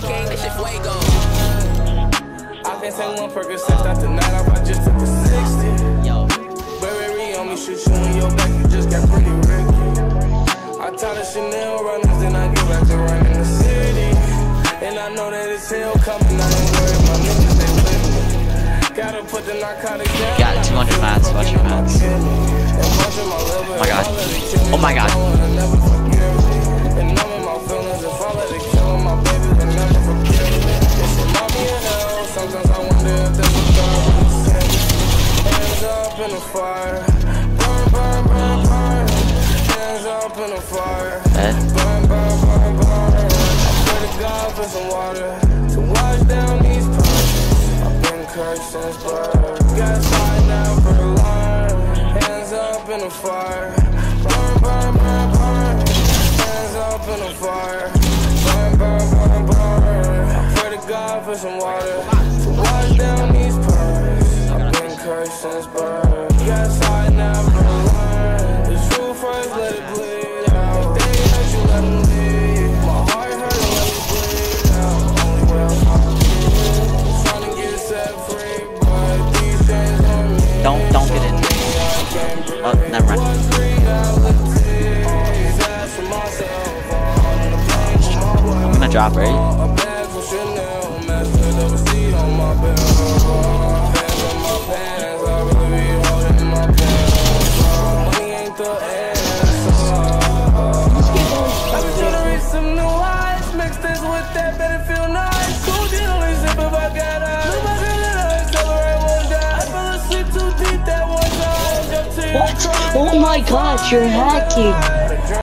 cocaine, that shit fuego. I can't take one Percocet since that's the night off, I just took a 60. Yo. Burberry on me, shit, you in your back, you just got pretty ricky. I tie the Chanel runners, then I get back to running the city. And I know that it's hell coming, I ain't worried, my niggas, they with me. Gotta put the narcotic down. Got 200 mats, watch your mats. Oh my god. Oh my god. In the fire, burn, burn, burn, burn. Hands up in the fire, burn, burn, burn, burn. I pray to God for some water to wash down these parts. I've been cursed since birth. Got side now for the line. Hands up in the fire, burn, burn, burn, burn. Hands up in the fire, burn, burn, burn, burn. I pray to God for some water to wash down these parts. I've been cursed since birth. Don't get in. Oh, never mind. I'm gonna drop, right? What? Oh my god, you're hacking!